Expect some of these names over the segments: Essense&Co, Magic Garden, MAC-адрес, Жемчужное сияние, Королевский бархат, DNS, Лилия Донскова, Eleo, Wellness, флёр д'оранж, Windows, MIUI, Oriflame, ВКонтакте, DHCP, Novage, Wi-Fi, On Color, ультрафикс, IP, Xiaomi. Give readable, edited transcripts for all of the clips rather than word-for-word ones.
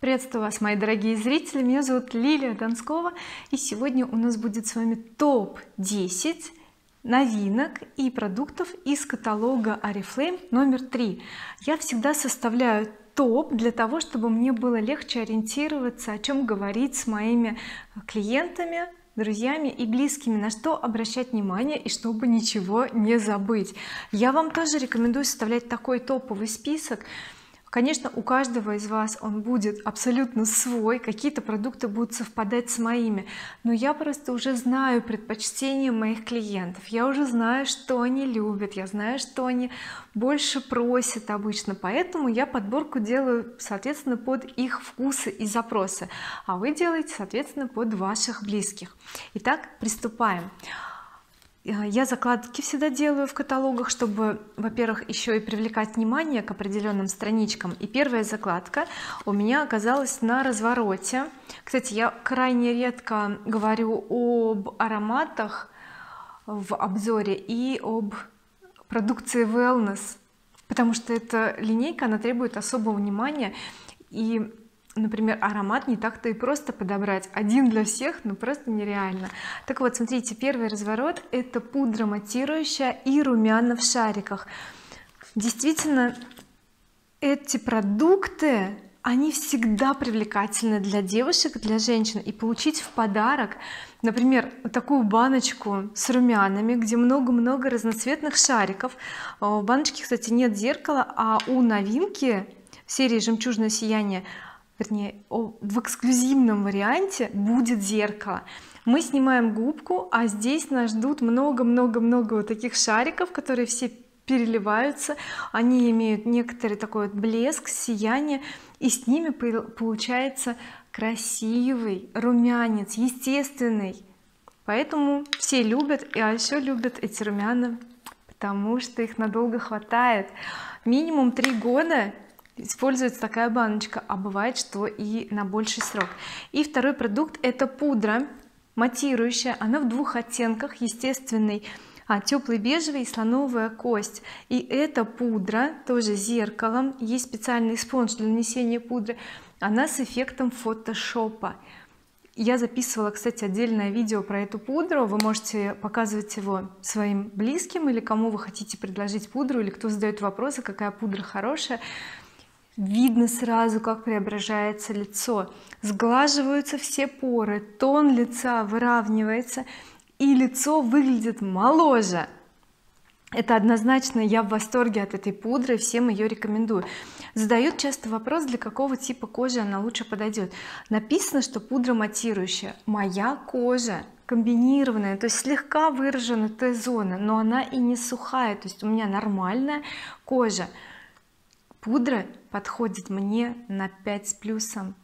Приветствую вас, мои дорогие зрители, меня зовут Лилия Донскова, и сегодня у нас будет с вами топ-10 новинок и продуктов из каталога Oriflame номер 3. Я всегда составляю топ для того, чтобы мне было легче ориентироваться, о чем говорить с моими клиентами, друзьями и близкими, на что обращать внимание и чтобы ничего не забыть. Я вам тоже рекомендую составлять такой топовый список. Конечно, у каждого из вас он будет абсолютно свой, какие-то продукты будут совпадать с моими, но я просто уже знаю предпочтения моих клиентов, я уже знаю, что они любят, я знаю, что они больше просят обычно, поэтому я подборку делаю соответственно под их вкусы и запросы, а вы делаете соответственно под ваших близких. Итак, приступаем. Я закладки всегда делаю в каталогах, чтобы, во-первых, еще и привлекать внимание к определенным страничкам. И первая закладка у меня оказалась на развороте. Кстати, я крайне редко говорю об ароматах в обзоре и об продукции Wellness, потому что эта линейка, она требует особого внимания, и, например, аромат не так-то и просто подобрать, один для всех, ну просто нереально. Так вот, смотрите, первый разворот — это пудра матирующая и румяна в шариках. Действительно, эти продукты, они всегда привлекательны для девушек, для женщин, и получить в подарок, например, такую баночку с румянами, где много-много разноцветных шариков. В баночке, кстати, нет зеркала, а у новинки в серии «Жемчужное сияние», вернее, в эксклюзивном варианте будет зеркало. Мы снимаем губку, а здесь нас ждут много-много-много вот таких шариков, которые все переливаются, они имеют некоторый такой вот блеск, сияние, и с ними получается красивый румянец, естественный. Поэтому все любят, а еще любят эти румяна, потому что их надолго хватает. Минимум 3 года используется такая баночка, а бывает, что и на больший срок. И второй продукт — это пудра матирующая, она в 2 оттенках: естественный, теплый бежевый и слоновая кость. И эта пудра тоже зеркалом, есть специальный спонж для нанесения пудры, она с эффектом фотошопа. Я записывала, кстати, отдельное видео про эту пудру, вы можете показывать его своим близким или кому вы хотите предложить пудру, или кто задает вопросы, какая пудра хорошая. Видно сразу, как преображается лицо, сглаживаются все поры, тон лица выравнивается, и лицо выглядит моложе. Это однозначно, я в восторге от этой пудры, всем ее рекомендую. Задают часто вопрос, для какого типа кожи она лучше подойдет. Написано, что пудра матирующая. Моя кожа комбинированная, то есть слегка выражена Т-зона, но она и не сухая, то есть у меня нормальная кожа. Пудра подходит мне на 5 с плюсом,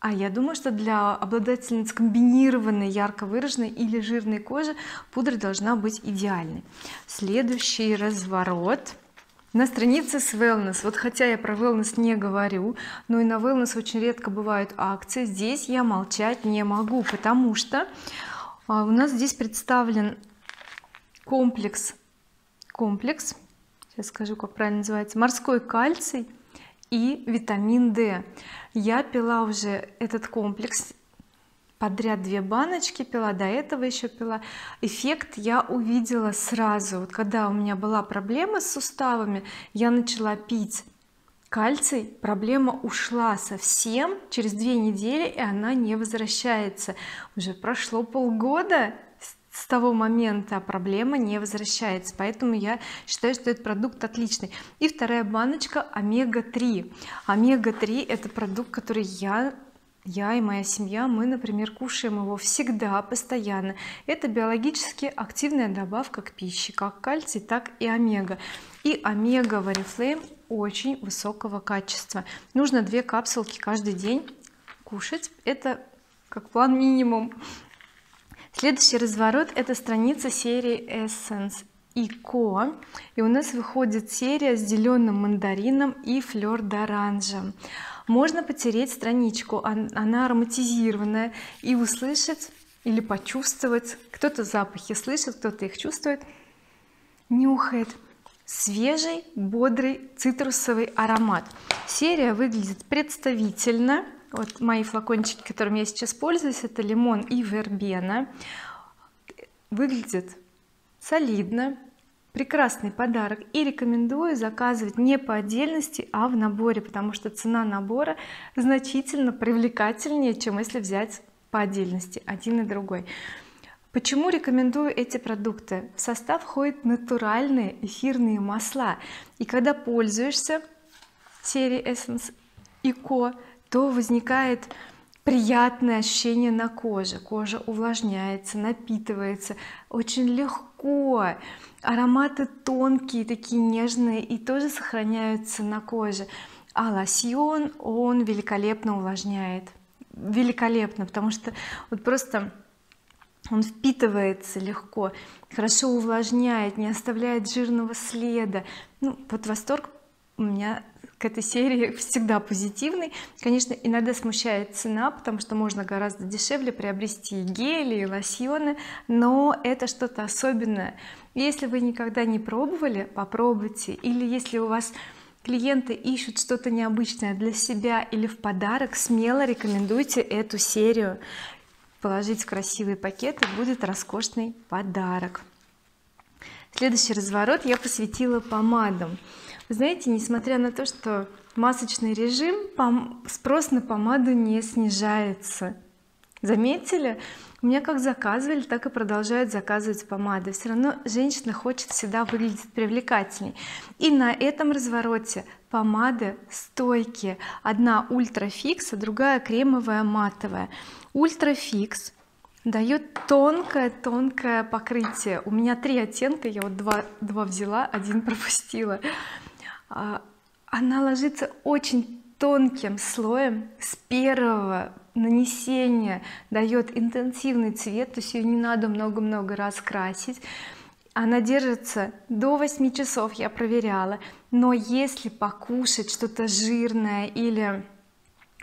а я думаю, что для обладательниц комбинированной ярко выраженной или жирной кожи пудра должна быть идеальной. Следующий разворот на странице с Wellness. Вот хотя я про Wellness не говорю, но и на Wellness очень редко бывают акции, здесь я молчать не могу, потому что у нас здесь представлен комплекс, сейчас скажу, как правильно называется, морской кальций и витамин D. Я пила уже этот комплекс подряд, 2 баночки пила, до этого еще пила. Эффект я увидела сразу, вот когда у меня была проблема с суставами, я начала пить кальций, проблема ушла совсем через 2 недели, и она не возвращается. Уже прошло полгода с того момента, проблема не возвращается, поэтому я считаю, что этот продукт отличный. И вторая баночка — омега-3. Омега-3 это продукт, который я и моя семья, мы, например, кушаем его всегда, постоянно. Это биологически активная добавка к пище, как кальций, так и омега. И омега в Oriflame очень высокого качества. Нужно 2 капсулки каждый день кушать, это как план минимум. Следующий разворот — это страница серии Essence и Co, и у нас выходит серия с зеленым мандарином и флёр д'оранжем. Можно потереть страничку, она ароматизированная, и услышать или почувствовать, кто-то запахи слышит, кто-то их чувствует, нюхает, свежий, бодрый, цитрусовый аромат. Серия выглядит представительно. Вот мои флакончики, которыми я сейчас пользуюсь, это лимон и вербена. Выглядит солидно. Прекрасный подарок, и рекомендую заказывать не по отдельности, а в наборе, потому что цена набора значительно привлекательнее, чем если взять по отдельности один и другой. Почему рекомендую эти продукты? В состав входят натуральные эфирные масла, и когда пользуешься серией Essence и Co, то возникает приятное ощущение на коже, кожа увлажняется, напитывается очень легко, ароматы тонкие, такие нежные, и тоже сохраняются на коже. А лосьон, он великолепно увлажняет, великолепно, потому что вот просто он впитывается легко, хорошо увлажняет, не оставляет жирного следа. Ну вот восторг у меня к этой серии всегда позитивный. Конечно, иногда смущает цена, потому что можно гораздо дешевле приобрести гели и лосьоны, но это что-то особенное. Если вы никогда не пробовали, попробуйте. Или если у вас клиенты ищут что-то необычное для себя или в подарок, смело рекомендуйте эту серию, положить в красивый пакет, и будет роскошный подарок. Следующий разворот я посвятила помадам. Вы знаете, несмотря на то, что масочный режим, спрос на помаду не снижается. Заметили? У меня как заказывали, так и продолжают заказывать помады. Все равно женщина хочет всегда выглядеть привлекательней. И на этом развороте помады стойкие. Одна ультрафикс, а другая кремовая матовая. Ультрафикс дает тонкое покрытие. У меня 3 оттенка, я вот два взяла, один пропустила. Она ложится очень тонким слоем с первого нанесения, дает интенсивный цвет, то есть ее не надо много-много раз красить. Она держится до 8 часов, я проверяла. Но если покушать что-то жирное или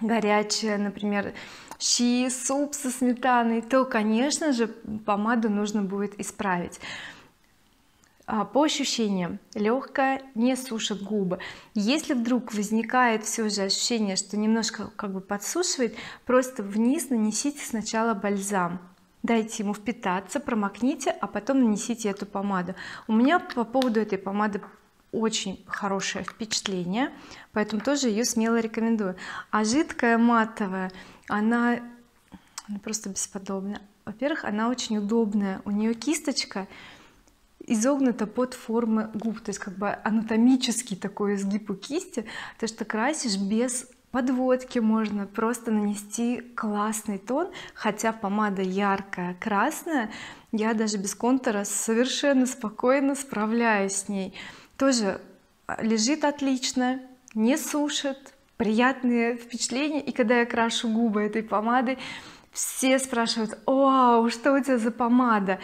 горячее, например щи, суп со сметаной, то, конечно же, помаду нужно будет исправить. По ощущениям легкая, не сушит губы. Если вдруг возникает все же ощущение, что немножко как бы подсушивает, просто вниз нанесите сначала бальзам, дайте ему впитаться, промокните, а потом нанесите эту помаду. У меня по поводу этой помады очень хорошее впечатление, поэтому тоже ее смело рекомендую. А жидкая матовая, она просто бесподобна. Во-первых, она очень удобная, у нее кисточка изогнута под формы губ, то есть как бы анатомический такой изгиб у кисти, то что красишь без подводки, можно просто нанести классный тон. Хотя помада яркая, красная, я даже без контура совершенно спокойно справляюсь с ней. Тоже лежит отлично, не сушит, приятные впечатления. И когда я крашу губы этой помадой, все спрашивают: вау, что у тебя за помада?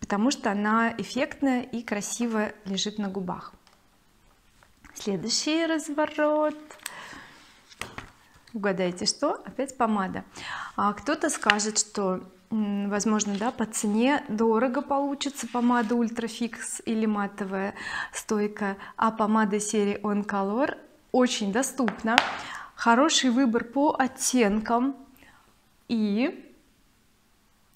Потому что она эффектная и красиво лежит на губах. Следующий разворот. Угадайте что? Опять помада. Кто-то скажет, что возможно, да, по цене дорого получится помада ультрафикс или матовая стойка, а помада серии On Color очень доступна, хороший выбор по оттенкам, и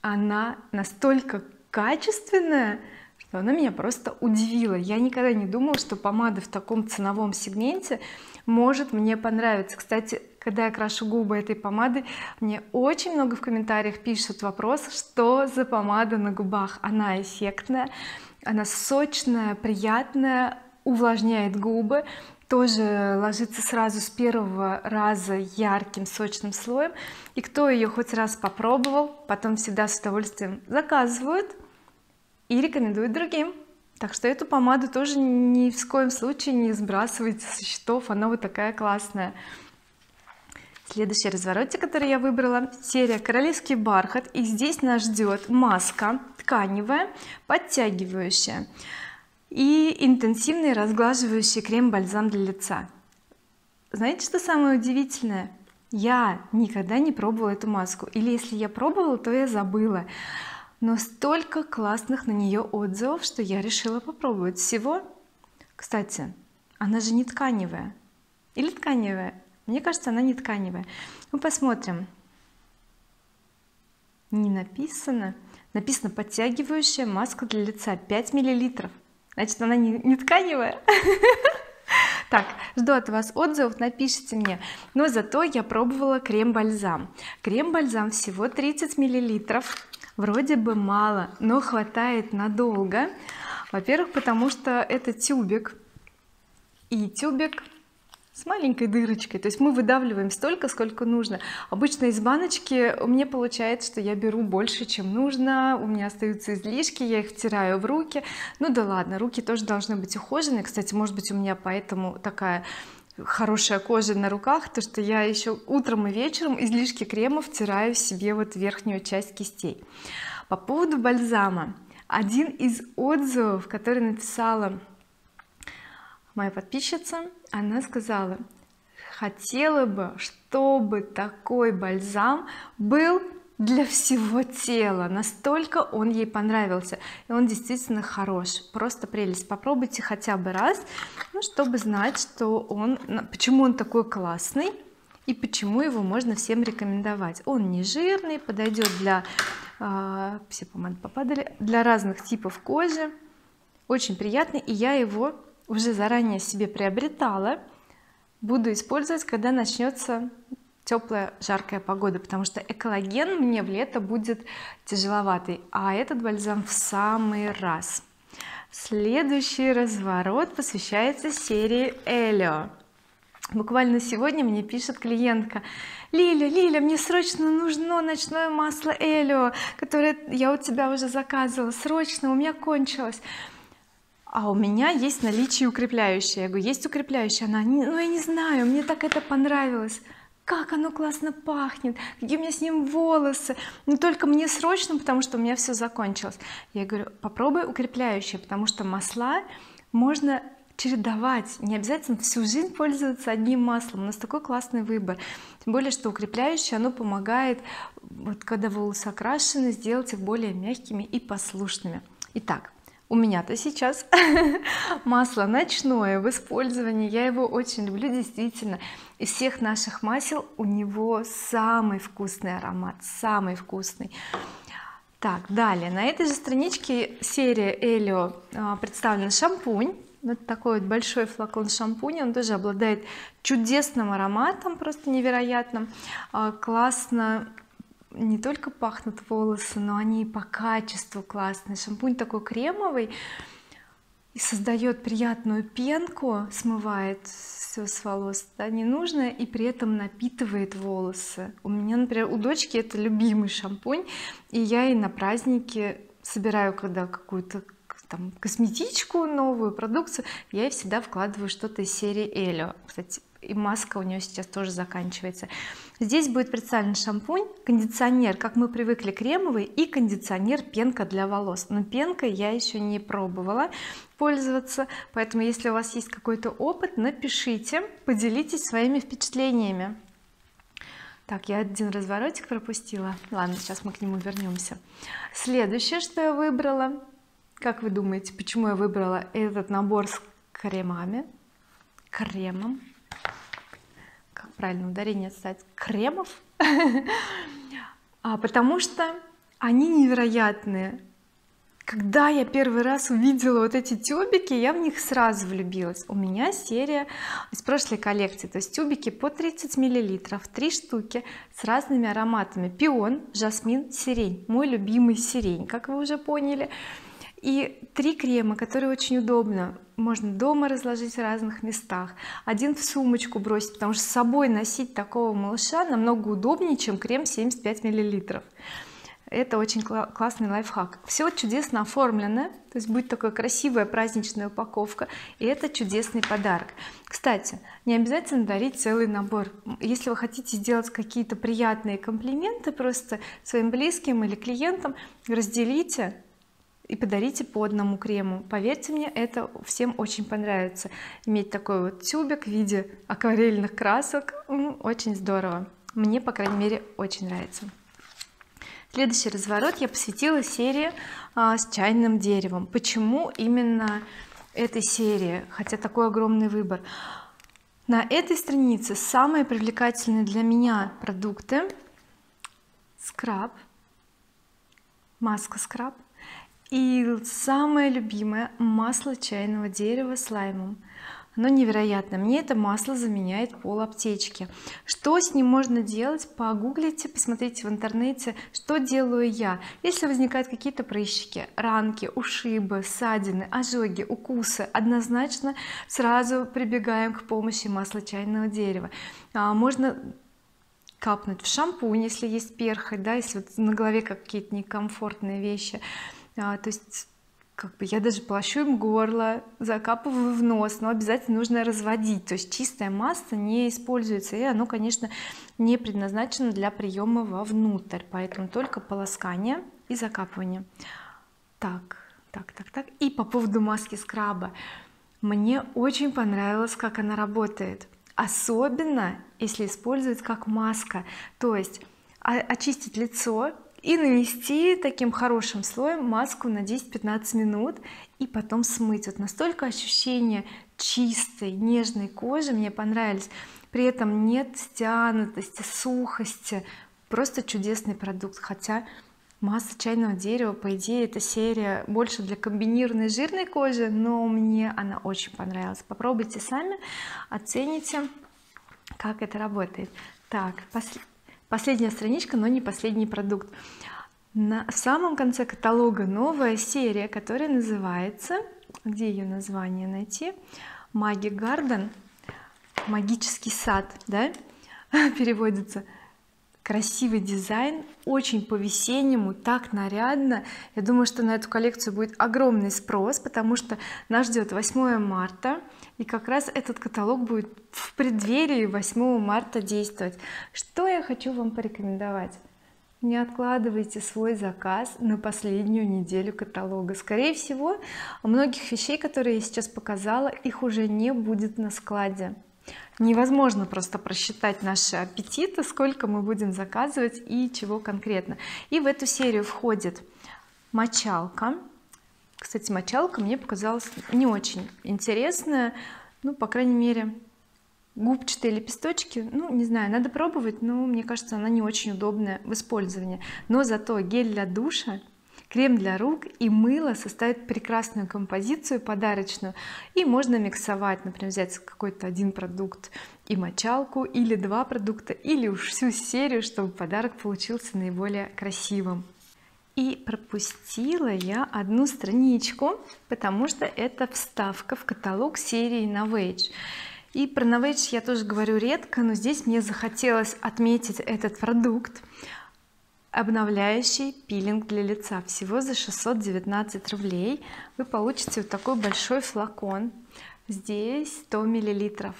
она настолько качественная, что она меня просто удивила. Я никогда не думала, что помада в таком ценовом сегменте может мне понравиться. Кстати, когда я крашу губы этой помадой, мне очень много в комментариях пишут вопрос: что за помада на губах? Она эффектная, она сочная, приятная, увлажняет губы, тоже ложится сразу с первого раза ярким сочным слоем. И кто ее хоть раз попробовал, потом всегда с удовольствием заказывают и рекомендуют другим. Так что эту помаду тоже ни в коем случае не сбрасывайте со счетов, она вот такая классная. Следующий разворотик, который я выбрала, серия Королевский бархат, и здесь нас ждет маска тканевая, подтягивающая, и интенсивный разглаживающий крем-бальзам для лица. Знаете, что самое удивительное? Я никогда не пробовала эту маску, или если я пробовала, то я забыла, но столько классных на нее отзывов, что я решила попробовать. Всего Кстати, она же не тканевая. Или тканевая? Мне кажется, она не тканевая. Мы посмотрим. Не написано. Написано подтягивающая маска для лица 5 мл. Значит, она не тканевая. Так, жду от вас отзывов, напишите мне. Но зато я пробовала крем-бальзам. Крем-бальзам всего 30 мл. Вроде бы мало, но хватает надолго. Во-первых, потому что это тюбик. И тюбик с маленькой дырочкой, то есть мы выдавливаем столько, сколько нужно. Обычно из баночки у меня получается, что я беру больше, чем нужно, у меня остаются излишки, я их втираю в руки. Ну да ладно, руки тоже должны быть ухожены. Кстати, может быть, у меня поэтому такая хорошая кожа на руках, то что я еще утром и вечером излишки крема втираю в себе вот верхнюю часть кистей. По поводу бальзама, один из отзывов, который написала моя подписчица, она сказала: хотела бы, чтобы такой бальзам был для всего тела, настолько он ей понравился. И он действительно хорош, просто прелесть. Попробуйте хотя бы раз, ну, чтобы знать, что он, почему он такой классный и почему его можно всем рекомендовать. Он не жирный, подойдет для все помады попадали, для разных типов кожи, очень приятный. И я его уже заранее себе приобретала, буду использовать, когда начнется теплая жаркая погода, потому что экологен мне в лето будет тяжеловатый, а этот бальзам в самый раз. Следующий разворот посвящается серии Eleo. Буквально сегодня мне пишет клиентка: Лиля, мне срочно нужно ночное масло Eleo, которое я у тебя уже заказывала, срочно, у меня кончилось. А у меня есть наличие укрепляющее. Я говорю: есть укрепляющее? Она: ну я не знаю, мне так это понравилось, как оно классно пахнет, какие у меня с ним волосы, но только мне срочно, потому что у меня все закончилось. Я говорю: попробуй укрепляющее, потому что масла можно чередовать, не обязательно всю жизнь пользоваться одним маслом. У нас такой классный выбор, тем более что укрепляющее, оно помогает, вот когда волосы окрашены, сделать их более мягкими и послушными. Итак, у меня-то сейчас масло ночное в использовании, я его очень люблю, действительно. Из всех наших масел у него самый вкусный аромат, самый вкусный. Так, далее на этой же страничке серия Eleo представлен шампунь. Вот такой вот большой флакон шампуня, он тоже обладает чудесным ароматом, просто невероятным. Классно не только пахнут волосы, но они и по качеству классные. Шампунь такой кремовый и создает приятную пенку, смывает все с волос, да, ненужное, и при этом напитывает волосы. У меня, например, у дочки это любимый шампунь, и я ей на праздники собираю, когда какую-то там косметичку, новую продукцию, я ей всегда вкладываю что-то из серии Eleo. Кстати, и маска у нее сейчас тоже заканчивается. Здесь будет представлен шампунь, кондиционер, как мы привыкли, кремовый, и кондиционер пенка для волос. Но пенкой я еще не пробовала пользоваться, поэтому если у вас есть какой-то опыт, напишите, поделитесь своими впечатлениями. Так, я один разворотик пропустила, ладно, сейчас мы к нему вернемся. Следующее, что я выбрала, как вы думаете, почему я выбрала этот набор с кремом? Как правильно ударение ставить? Кремов? Потому что они невероятные. Когда я первый раз увидела вот эти тюбики, я в них сразу влюбилась. У меня серия из прошлой коллекции, то есть тюбики по 30 миллилитров, 3 штуки с разными ароматами: пион, жасмин, сирень. Мой любимый сирень, как вы уже поняли. И 3 крема, которые очень удобно можно дома разложить в разных местах, один в сумочку бросить, потому что с собой носить такого малыша намного удобнее, чем крем 75 мл. Это очень классный лайфхак. Все чудесно оформлено, то есть будет такая красивая праздничная упаковка, и это чудесный подарок. Кстати, не обязательно дарить целый набор. Если вы хотите сделать какие-то приятные комплименты просто своим близким или клиентам, разделите и подарите по одному крему. Поверьте мне, это всем очень понравится. Иметь такой вот тюбик в виде акварельных красок очень здорово. Мне, по крайней мере, очень нравится. Следующий разворот я посвятила серии с чайным деревом. Почему именно этой серии, хотя такой огромный выбор. На этой странице самые привлекательные для меня продукты: скраб, маска скраб и самое любимое масло чайного дерева с лаймом. Оно невероятно, мне это масло заменяет пол аптечки. Что с ним можно делать? Погуглите, посмотрите в интернете, что делаю я. Если возникают какие-то прыщики, ранки, ушибы, ссадины, ожоги, укусы, однозначно сразу прибегаем к помощи масла чайного дерева. Можно капнуть в шампунь, если есть перхоть, да, если вот на голове какие-то некомфортные вещи, то есть как бы я даже полощу им горло, закапываю в нос, но обязательно нужно разводить, то есть чистое масло не используется, и оно, конечно, не предназначено для приема вовнутрь, поэтому только полоскание и закапывание. Так. И по поводу маски скраба, мне очень понравилось, как она работает, особенно если использовать как маска, то есть очистить лицо и нанести таким хорошим слоем маску на 10-15 минут и потом смыть. Вот настолько ощущение чистой нежной кожи мне понравились, при этом нет стянутости, сухости, просто чудесный продукт. Хотя масло чайного дерева, по идее, эта серия больше для комбинированной жирной кожи, но мне она очень понравилась. Попробуйте сами, оцените, как это работает. Так, последняя страничка, но не последний продукт. В самом конце каталога новая серия, которая называется, где ее название найти, Magic Garden, магический сад, да, переводится. Красивый дизайн, очень по-весеннему, так нарядно. Я думаю, что на эту коллекцию будет огромный спрос, потому что нас ждет 8 марта, и как раз этот каталог будет в преддверии 8 марта действовать. Что я хочу вам порекомендовать? Не откладывайте свой заказ на последнюю неделю каталога. Скорее всего, многих вещей, которые я сейчас показала, их уже не будет на складе. Невозможно просто просчитать наши аппетиты, сколько мы будем заказывать и чего конкретно. И в эту серию входит мочалка. Кстати, мочалка мне показалась не очень интересная, ну, по крайней мере, губчатые лепесточки, ну, не знаю, надо пробовать, но мне кажется, она не очень удобная в использовании. Но зато гель для душа, крем для рук и мыло составят прекрасную композицию подарочную, и можно миксовать, например, взять какой-то один продукт и мочалку, или два продукта, или уж всю серию, чтобы подарок получился наиболее красивым. И пропустила я одну страничку, потому что это вставка в каталог серии Novage. И про Novage я тоже говорю редко, но здесь мне захотелось отметить этот продукт. Обновляющий пилинг для лица, всего за 619 рублей вы получите вот такой большой флакон, здесь 100 миллилитров.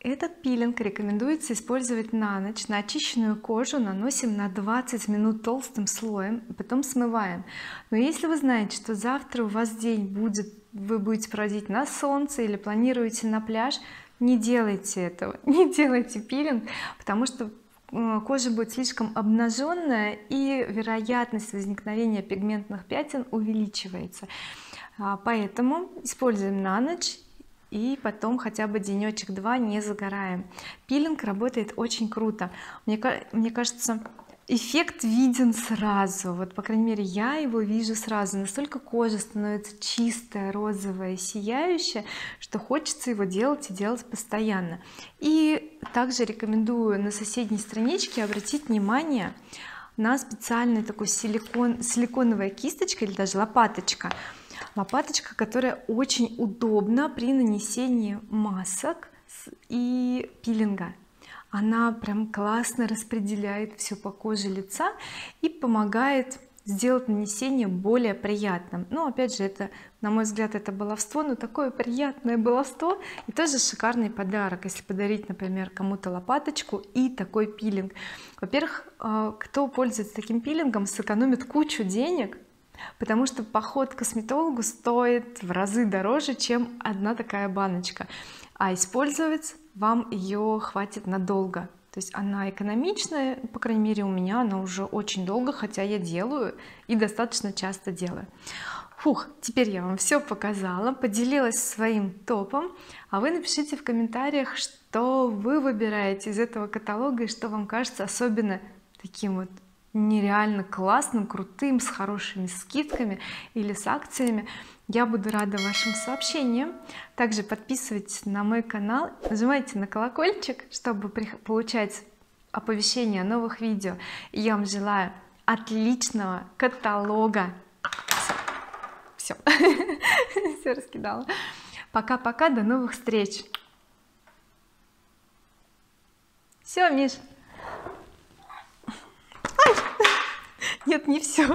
Этот пилинг рекомендуется использовать на ночь. На очищенную кожу наносим на 20 минут толстым слоем, потом смываем. Но если вы знаете, что завтра у вас день будет, вы будете проводить на солнце или планируете на пляж, не делайте этого, не делайте пилинг, потому что кожа будет слишком обнаженная, и вероятность возникновения пигментных пятен увеличивается. Поэтому используем на ночь и потом хотя бы денечек-два не загораем. Пилинг работает очень круто, мне кажется, эффект виден сразу, вот по крайней мере я его вижу сразу, настолько кожа становится чистая, розовая, сияющая, что хочется его делать и делать постоянно. И также рекомендую на соседней страничке обратить внимание на специальную такую силиконовая кисточка или даже лопаточка, которая очень удобна при нанесении масок и пилинга. Она прям классно распределяет все по коже лица и помогает сделать нанесение более приятным. Но опять же, это, на мой взгляд, это баловство, но такое приятное баловство, и тоже шикарный подарок, если подарить, например, кому-то лопаточку и такой пилинг. Во-первых, кто пользуется таким пилингом, сэкономит кучу денег, потому что поход к косметологу стоит в разы дороже, чем одна такая баночка, а использовать вам ее хватит надолго, то есть она экономичная, по крайней мере у меня она уже очень долго, хотя я делаю и достаточно часто делаю. Фух, теперь я вам все показала, поделилась своим топом, а вы напишите в комментариях, что вы выбираете из этого каталога и что вам кажется особенно таким вот нереально классным, крутым, с хорошими скидками или с акциями. Я буду рада вашим сообщениям. Также подписывайтесь на мой канал, нажимайте на колокольчик, чтобы получать оповещения о новых видео. И я вам желаю отличного каталога. Все, все раскидала. Пока-пока, до новых встреч. Все, Миш. Нет, не все.